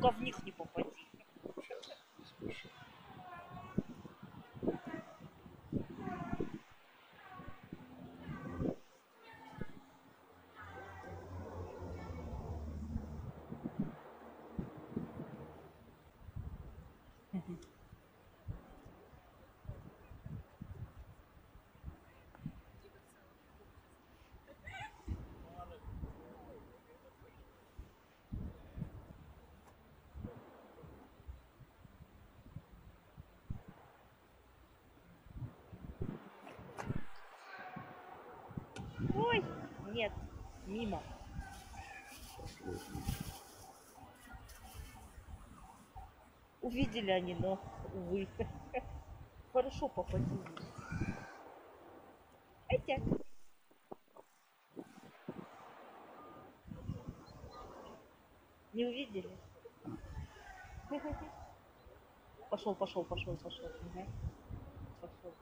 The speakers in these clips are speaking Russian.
Только в них не попади. Сейчас, не спешу. Ой, нет, мимо. Увидели они, но, увы. Хорошо попадили. Хотя. Не увидели? Пошел, пошел, пошел, пошел. Ага. Пошел, пошел.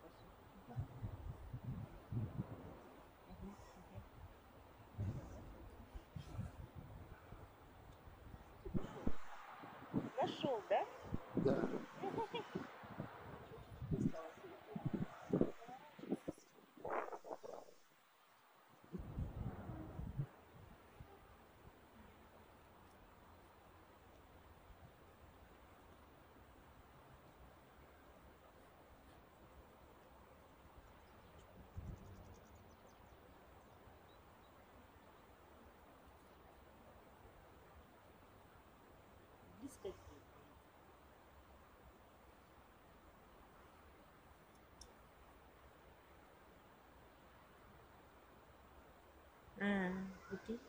Нашел, да? Да. А, окей.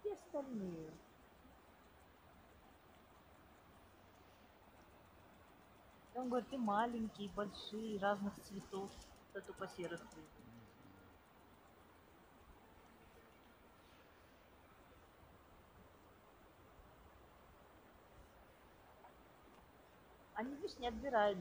Где остальные? Он говорит, и маленькие, и большие, разных цветов, а то по серых цветов. Они, видишь, не отбирают.